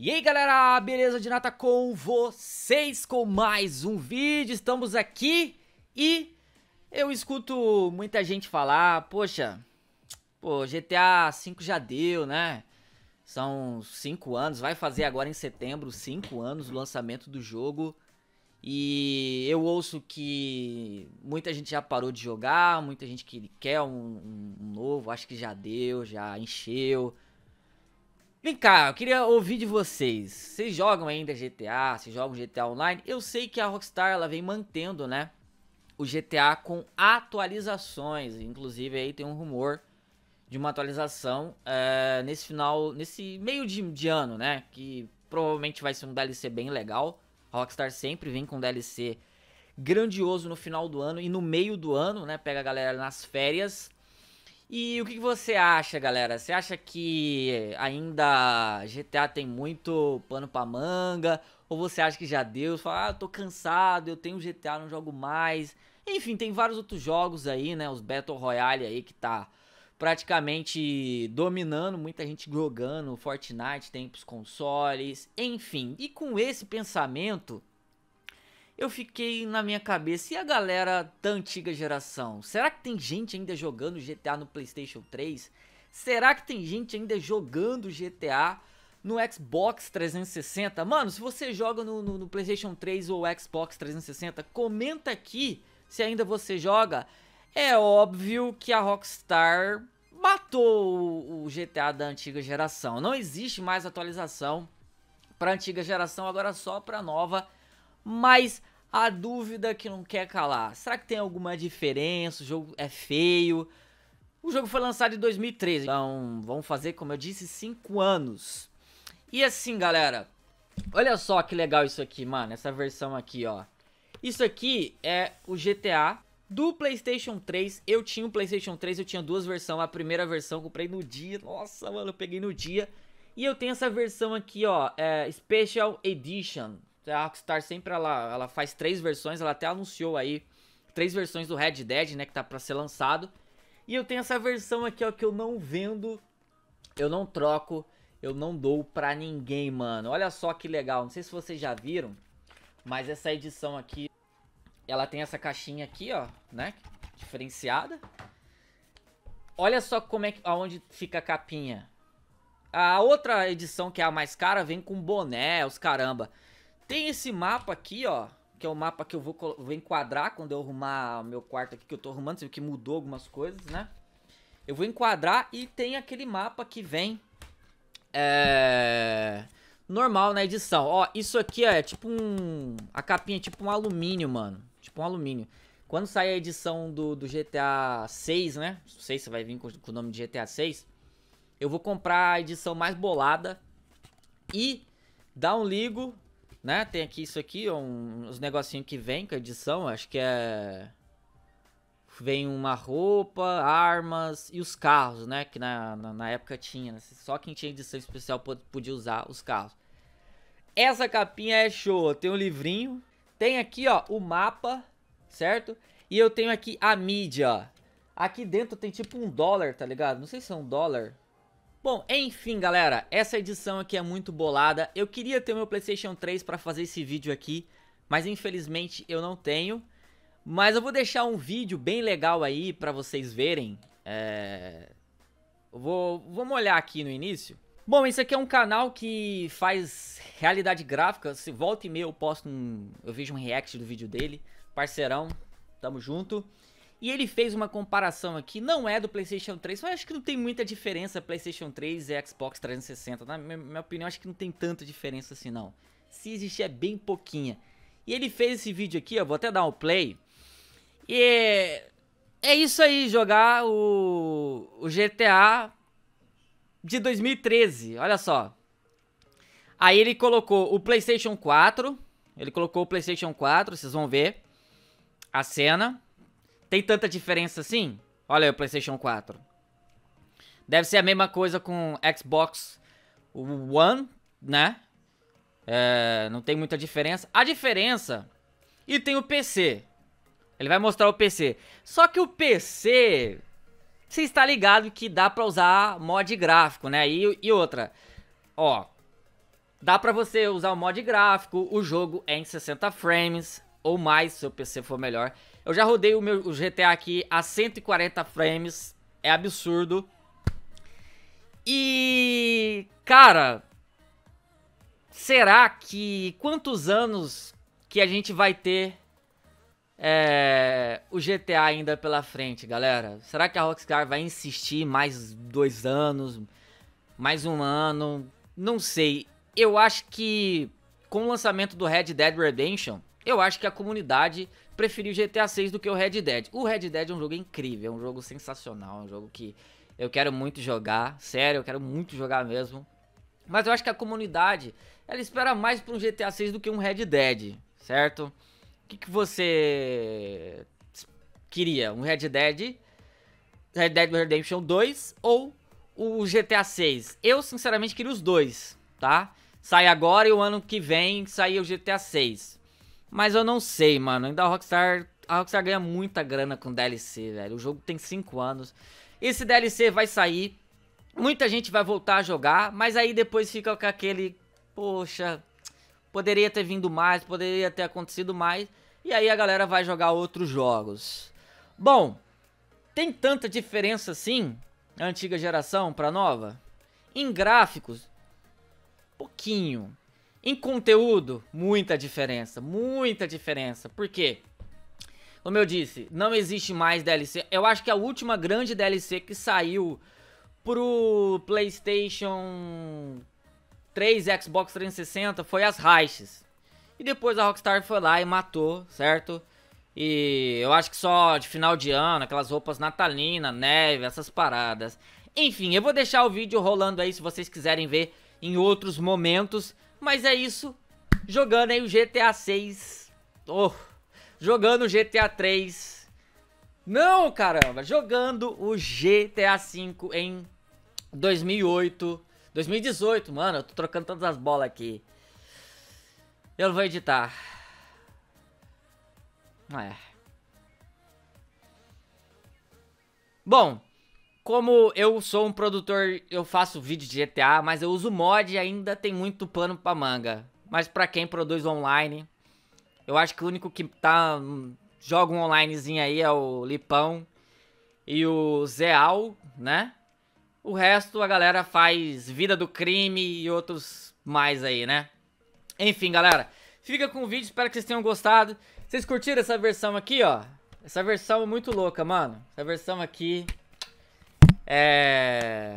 E aí galera, beleza? Dinata com vocês com mais um vídeo. Estamos aqui e eu escuto muita gente falar: poxa, pô, GTA 5 já deu, né? São 5 anos, vai fazer agora em setembro 5 anos o lançamento do jogo. E eu ouço que muita gente já parou de jogar, muita gente que quer um novo, acho que já deu, já encheu. Vem cá, eu queria ouvir de vocês. Vocês jogam ainda GTA? Vocês jogam GTA Online? Eu sei que a Rockstar, ela vem mantendo, né, o GTA com atualizações. Inclusive aí tem um rumor de uma atualização nesse meio de ano, né, que provavelmente vai ser um DLC bem legal. A Rockstar sempre vem com um DLC grandioso no final do ano e no meio do ano, né, pega a galera nas férias. E o que você acha, galera? Você acha que ainda GTA tem muito pano pra manga? Ou você acha que já deu? Você fala: ah, tô cansado, eu tenho GTA, não jogo mais. Enfim, tem vários outros jogos aí, né? Os Battle Royale aí que tá praticamente dominando, muita gente jogando. Fortnite tem pros consoles, enfim. E com esse pensamento, eu fiquei na minha cabeça: e a galera da antiga geração? Será que tem gente ainda jogando GTA no PlayStation 3? Será que tem gente ainda jogando GTA no Xbox 360? Mano, se você joga no PlayStation 3 ou Xbox 360, comenta aqui se ainda você joga. É óbvio que a Rockstar matou o GTA da antiga geração. Não existe mais atualização para a antiga geração, agora só para a nova. Mas a dúvida que não quer calar: será que tem alguma diferença? O jogo é feio? O jogo foi lançado em 2013, então vamos fazer, como eu disse, 5 anos. E assim, galera, olha só que legal isso aqui, mano, essa versão aqui, ó. Isso aqui é o GTA do PlayStation 3. Eu tinha o PlayStation 3, eu tinha duas versões. A primeira versão eu comprei no dia, nossa, mano, eu peguei no dia. E eu tenho essa versão aqui, ó, Special Edition. A Rockstar sempre ela faz 3 versões, ela até anunciou aí 3 versões do Red Dead, né, que tá pra ser lançado. E eu tenho essa versão aqui, ó, que eu não vendo, eu não troco, eu não dou pra ninguém, mano. Olha só que legal, não sei se vocês já viram, mas essa edição aqui, ela tem essa caixinha aqui, ó, né, diferenciada. Olha só como é que, aonde fica a capinha. A outra edição, que é a mais cara, vem com boné, os caramba. Tem esse mapa aqui, ó, que é o mapa que eu vou enquadrar quando eu arrumar meu quarto aqui, que eu tô arrumando, sei que mudou algumas coisas, né? Eu vou enquadrar, e tem aquele mapa que vem normal na edição. Ó, isso aqui é tipo a capinha é tipo um alumínio, mano. Tipo um alumínio. Quando sair a edição do GTA 6, né? Não sei se vai vir com o nome de GTA 6. Eu vou comprar a edição mais bolada e dar um ligo, né? Tem aqui isso aqui, uns negocinhos que vem com a edição, acho que é... Vem uma roupa, armas e os carros, né? Que na época tinha, né? Só quem tinha edição especial podia usar os carros. Essa capinha é show, tem um livrinho. Tem aqui, ó, o mapa, certo? E eu tenho aqui a mídia, ó. Aqui dentro tem tipo $1, tá ligado? Não sei se é $1... Bom, enfim, galera, essa edição aqui é muito bolada. Eu queria ter meu PlayStation 3 para fazer esse vídeo aqui, mas infelizmente eu não tenho. Mas eu vou deixar um vídeo bem legal aí para vocês verem. Vamos olhar aqui no início. Bom, esse aqui é um canal que faz realidade gráfica. Se volta e meia eu posto eu vejo um react do vídeo dele. Parceirão, tamo junto. E ele fez uma comparação aqui, não é do PlayStation 3, mas acho que não tem muita diferença PlayStation 3 e Xbox 360. Na minha opinião, acho que não tem tanta diferença assim, não. Se existir, é bem pouquinha. E ele fez esse vídeo aqui, ó, vou até dar um play. E é isso aí, jogar o GTA de 2013, olha só. Aí ele colocou o PlayStation 4, vocês vão ver a cena. Tem tanta diferença assim? Olha aí o PlayStation 4. Deve ser a mesma coisa com Xbox One, né? Não tem muita diferença. A diferença... E tem o PC. Ele vai mostrar o PC. Só que o PC... Você está ligado que dá pra usar mod gráfico, né? E outra... Ó... Dá pra você usar o mod gráfico, o jogo é em 60 frames ou mais, se o PC for melhor. Eu já rodei o GTA aqui a 140 frames, é absurdo. E... cara... será que... quantos anos que a gente vai ter o GTA ainda pela frente, galera? Será que a Rockstar vai insistir mais 2 anos, mais 1 ano? Não sei. Eu acho que com o lançamento do Red Dead Redemption, eu acho que a comunidade preferiu o GTA 6 do que o Red Dead. O Red Dead é um jogo incrível, é um jogo sensacional, é um jogo que eu quero muito jogar. Sério, eu quero muito jogar mesmo. Mas eu acho que a comunidade, ela espera mais para um GTA 6 do que um Red Dead, certo? O que você queria? Um Red Dead Redemption 2 ou o GTA 6? Eu, sinceramente, queria os dois, tá? Sai agora e o ano que vem sai o GTA 6. Mas eu não sei, mano. Ainda a Rockstar ganha muita grana com DLC, velho. O jogo tem 5 anos. Esse DLC vai sair... muita gente vai voltar a jogar, mas aí depois fica com aquele... poxa, poderia ter vindo mais, poderia ter acontecido mais. E aí a galera vai jogar outros jogos. Bom, tem tanta diferença assim, a antiga geração pra nova? Em gráficos, pouquinho. Em conteúdo, muita diferença, muita diferença. Por quê? Como eu disse, não existe mais DLC. Eu acho que a última grande DLC que saiu... pro PlayStation 3, Xbox 360, foi as raids. E depois a Rockstar foi lá e matou, certo? E eu acho que só de final de ano, aquelas roupas natalina, neve, essas paradas. Enfim, eu vou deixar o vídeo rolando aí se vocês quiserem ver em outros momentos. Mas é isso, jogando aí o GTA 6. Oh, jogando o GTA 3. Não, caramba, jogando o GTA 5 em... 2018, mano, eu tô trocando todas as bolas aqui. Eu não vou editar. Bom, como eu sou um produtor, eu faço vídeo de GTA, mas eu uso mod e ainda tem muito pano pra manga. Mas pra quem produz online, eu acho que o único que tá... joga um onlinezinho aí é o Lipão e o Zeal, né? O resto a galera faz Vida do Crime e outros mais aí, né? Enfim, galera, fica com o vídeo, espero que vocês tenham gostado. Vocês curtiram essa versão aqui, ó? Essa versão é muito louca, mano. Essa versão aqui é...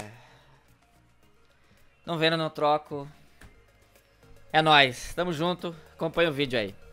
não vendo, não troco. É nóis, tamo junto, acompanha o vídeo aí.